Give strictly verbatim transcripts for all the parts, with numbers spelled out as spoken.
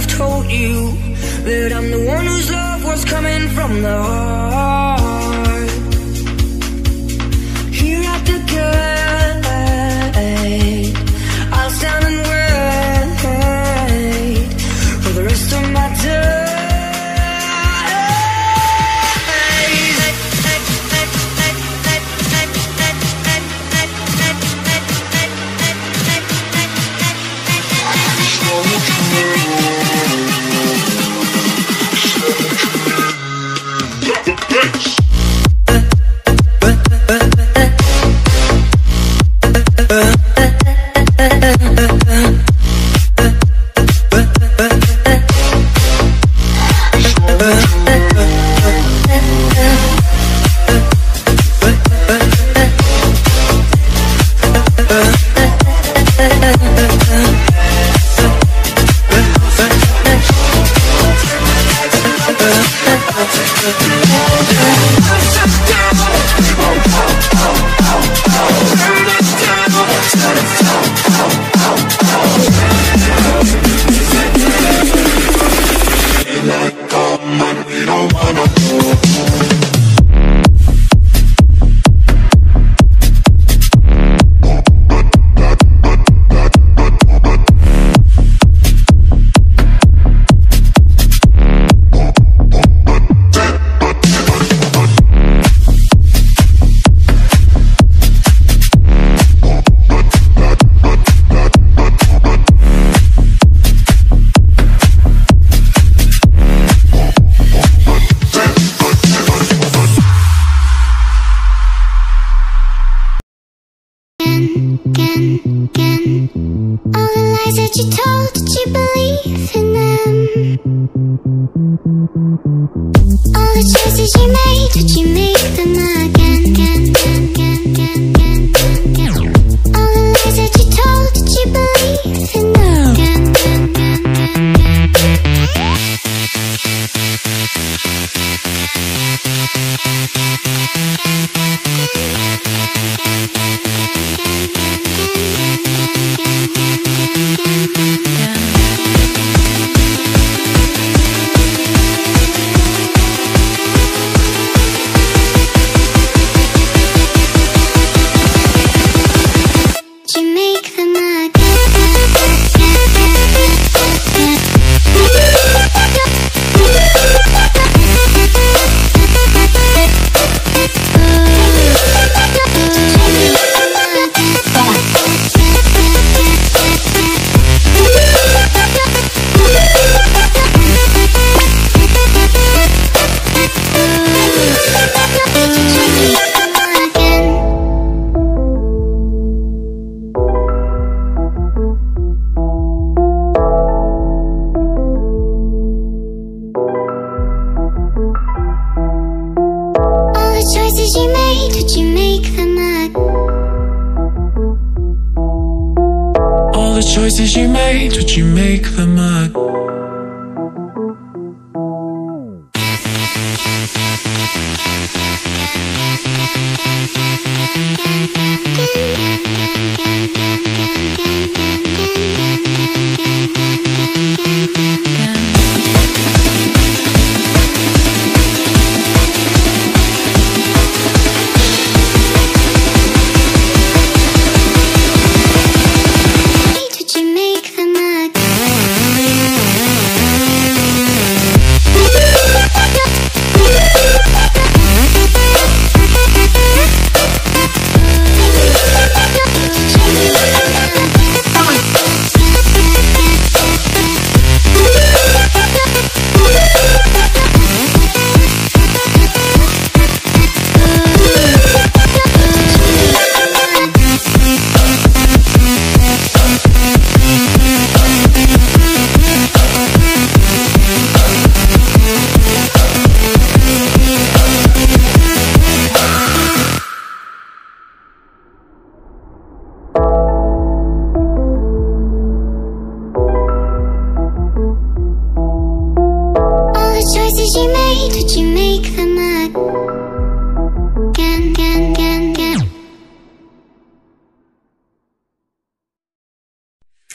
have told you that I'm the one whose love was coming from the heart. Here at the gate, I'll stand and wait for the rest of my days.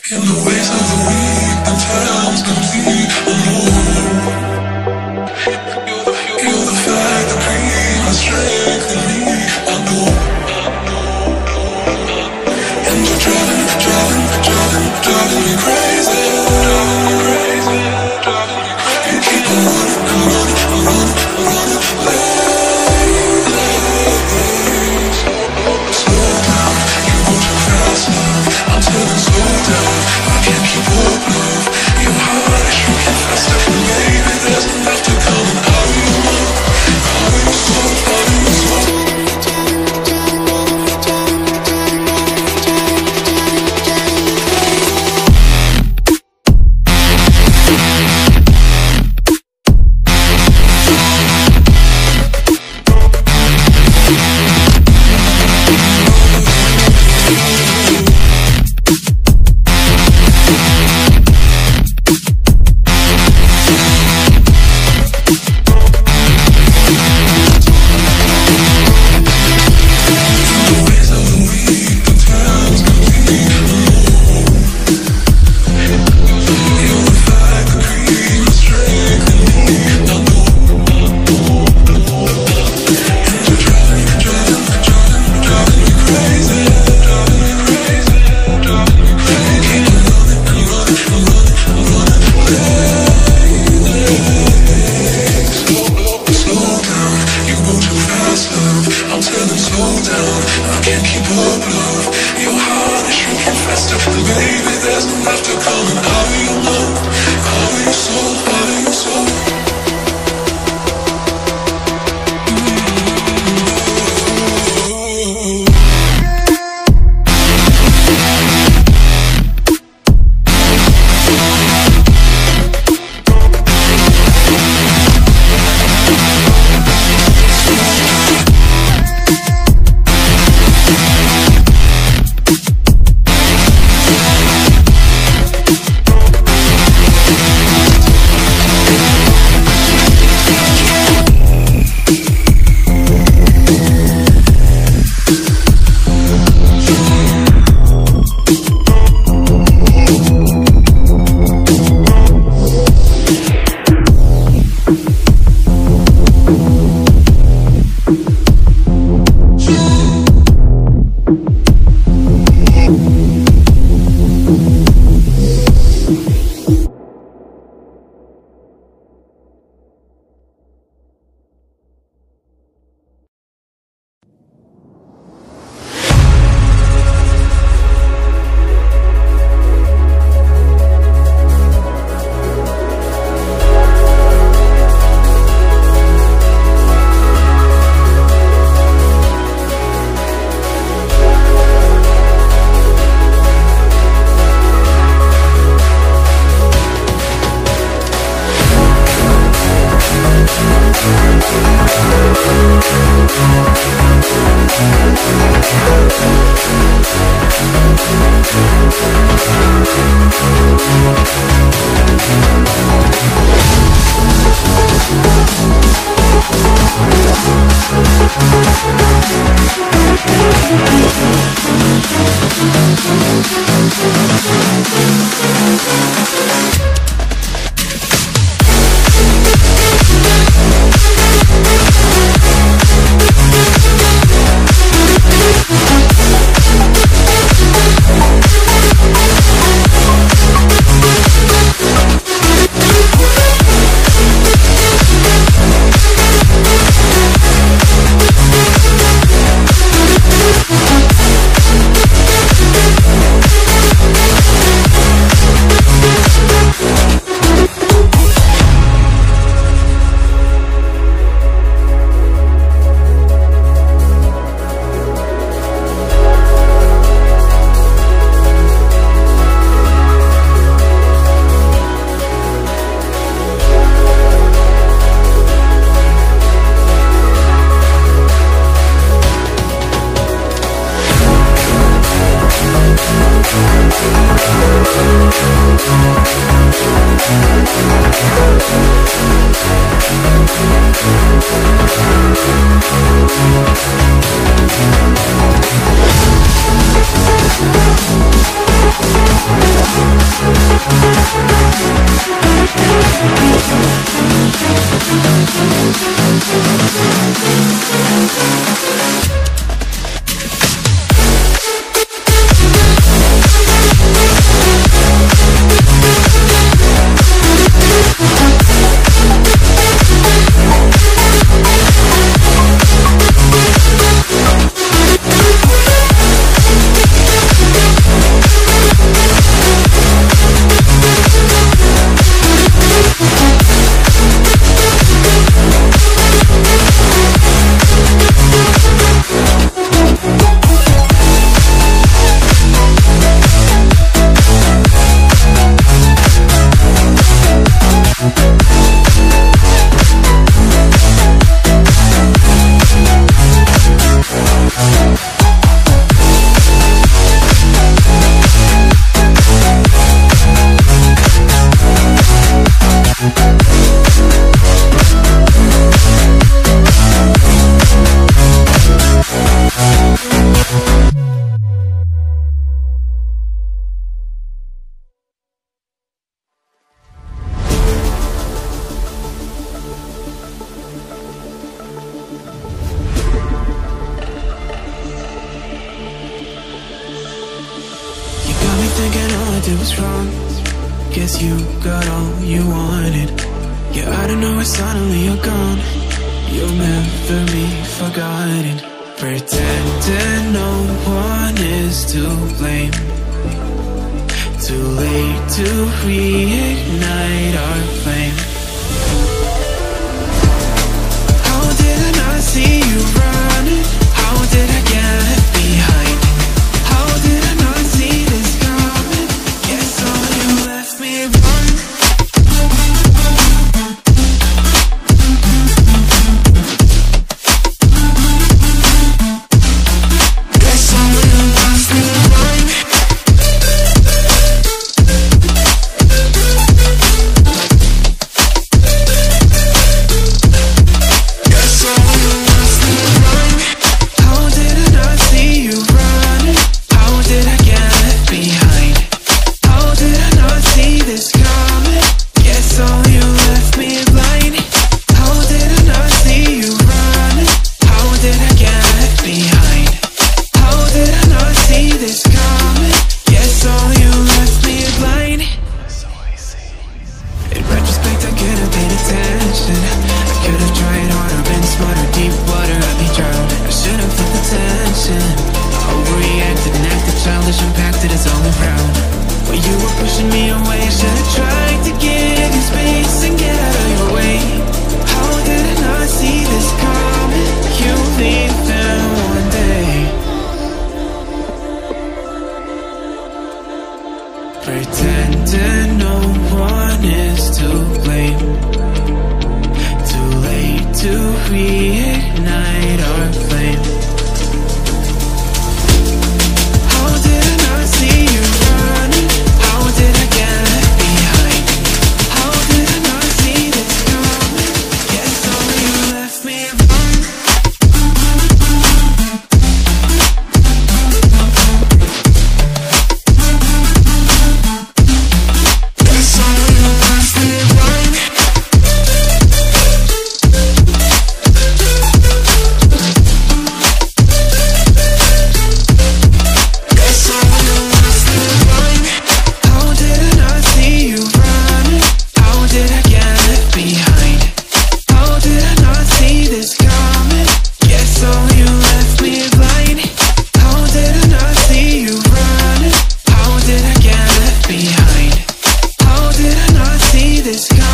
In the ways of the weak, I'm tired of I guess you got all you wanted. Yeah, I don't know why suddenly you're gone. You'll never be forgotten. Pretending no one is to blame. Too late to reignite our flame. How did I not see you running? How did I get left behind? How did I not see this coming? Guess all you left me wrong. Pretending no one is to blame. Too late to reignite our flame. How did I not see you running? How did I get left behind? How did I not see this coming? Guess all you left me behind.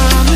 Yeah.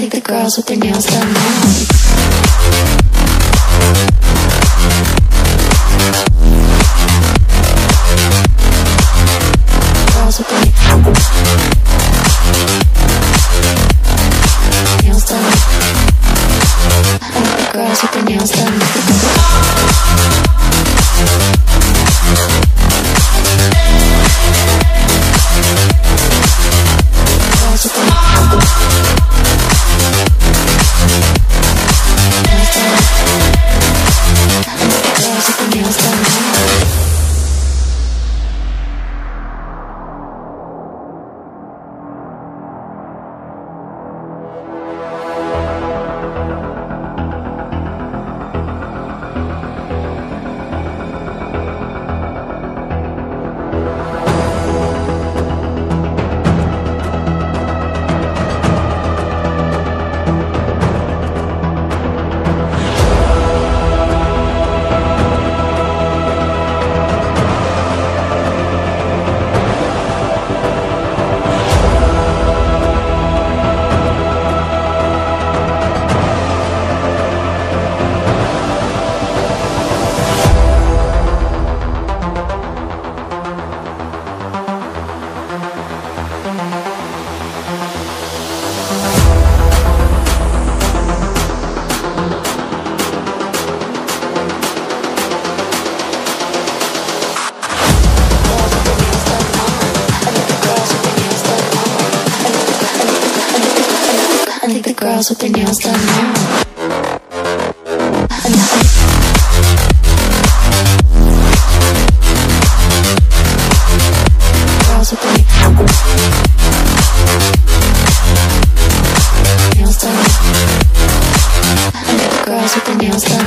think the girls with their nails done now. Girls with their nails done now. Girls with their nails done. And girls with their nails done. Girls with their nails done.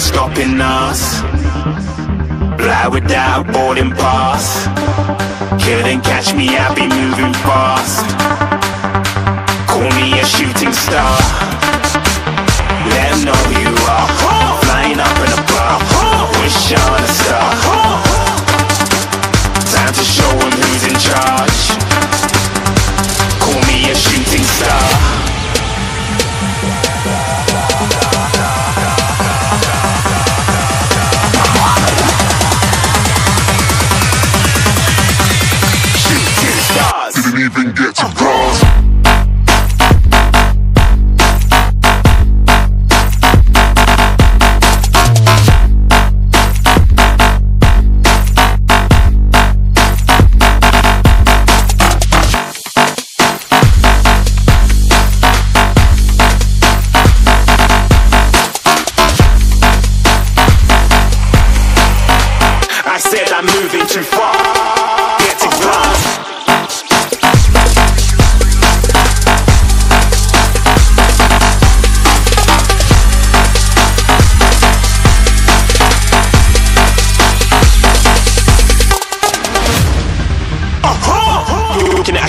Stopping us, fly without boarding pass. Couldn't catch me, I'll be moving fast. Call me a shooting star, let 'em know who you are. Flying up in a bar, wish on a star. even get to cross. I'm moving too far, get to glass. Uh-huh. You're looking at a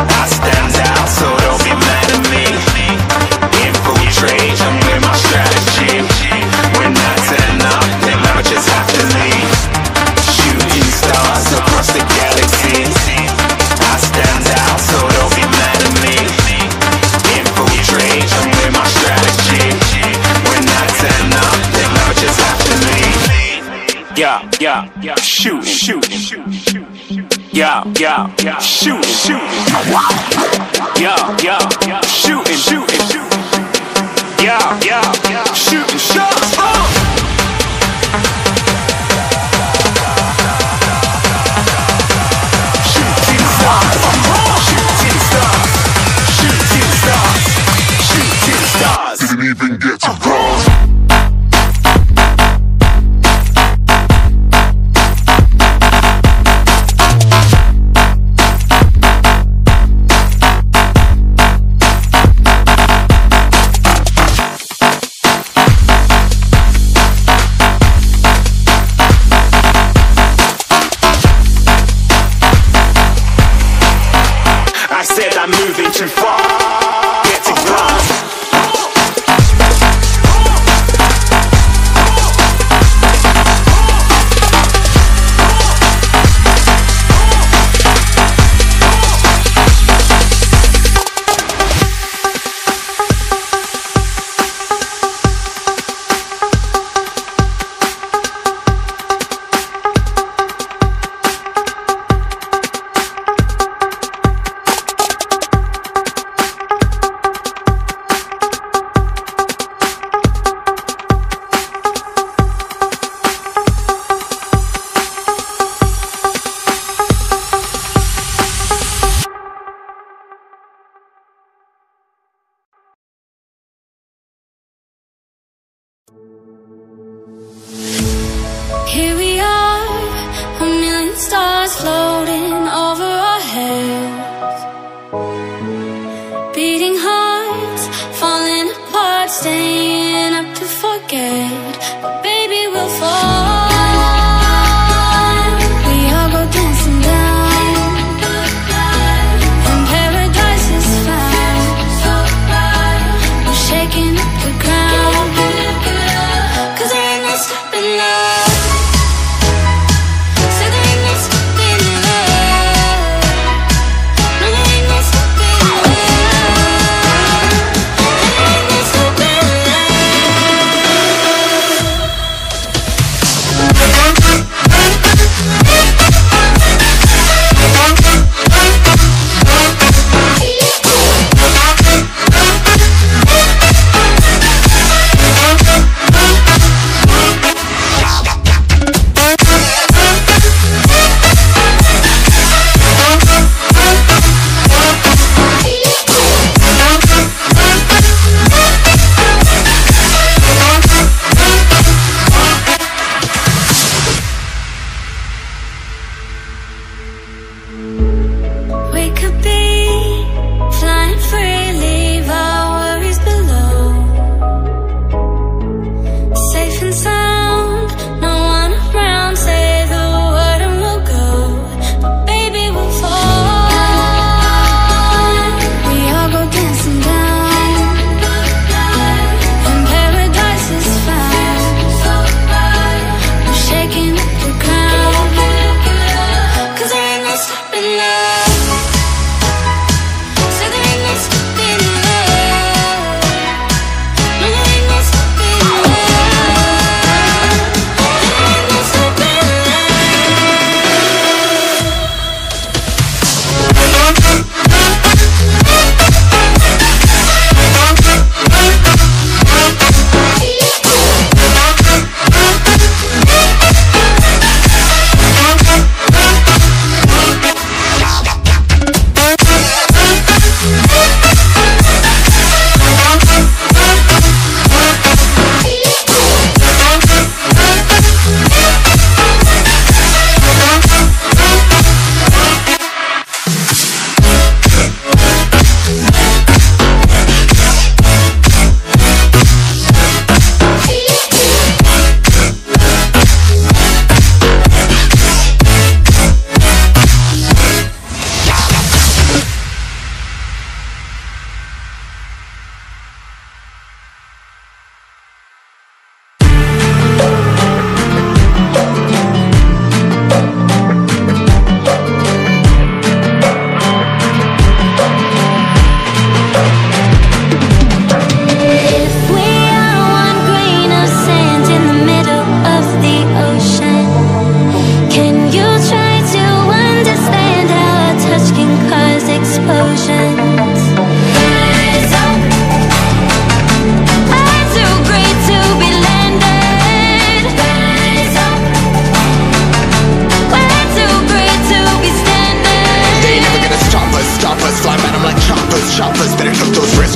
I stand out so don't be mad at me. Infiltrate, I'm with my strategy. When I turn up, then I just have to leave. Shooting stars across the galaxy, I stand out so don't be mad at me. Infiltrate, I'm with my strategy. When I turn up, then I just have to leave. Yeah, yeah, yeah, shoot, shoot, shoot, shoot. Yeah, yeah, yeah, shooting, shooting. Yeah, yeah, shooting, shooting, shooting. Yeah, yeah, yeah, shooting, shots. Shooting stars, shooting stars, shooting stars, shooting stars. Didn't even get to cross. I said I'm moving too far, get to glass. Here we are, a million stars floating over our heads, beating hearts, falling apart, staying up to forget. But baby, we'll fall.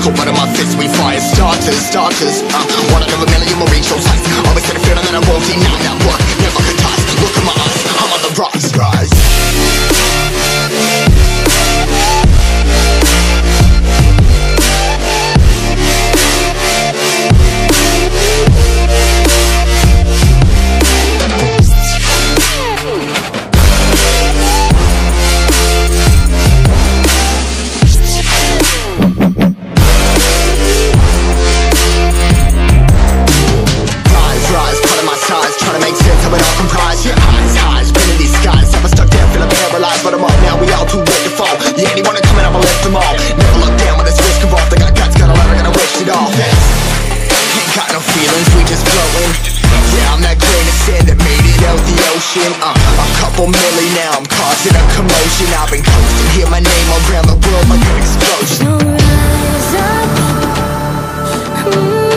Cold blood in my fist, we fire starters, starters. Uh, one another melody, you will reach those heights. Always said a feeling that I won't deny that work. Never ties, look in my eyes, I'm on the rise, rise. Uh, a couple milli now, I'm causing a commotion. I've been coasting, hear my name all around the world like an explosion. Rise up, mm,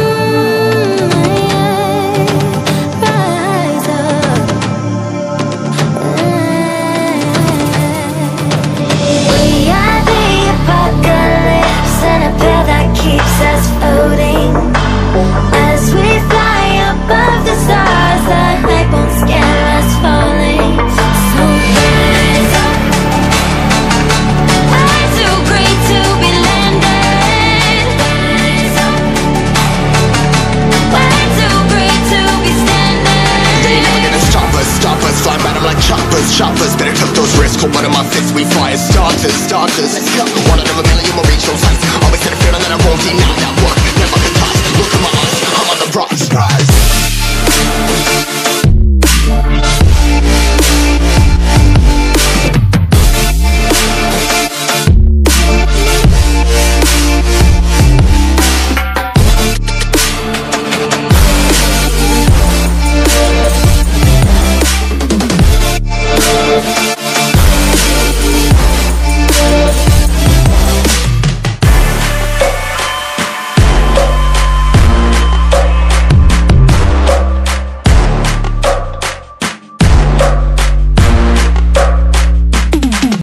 yeah. Rise up, yeah. We are the apocalypse, and a pill that keeps us floating. As we fly above the stars, the night won't scare us. Choppers, choppers, better tuck those risks. Cold blood in my fist, we fire starters, starters. Let's go. One another million, you will reach those heights. Always had a feeling that I won't deny that work. Never can ties, look in my eyes, I'm on the rise, rise.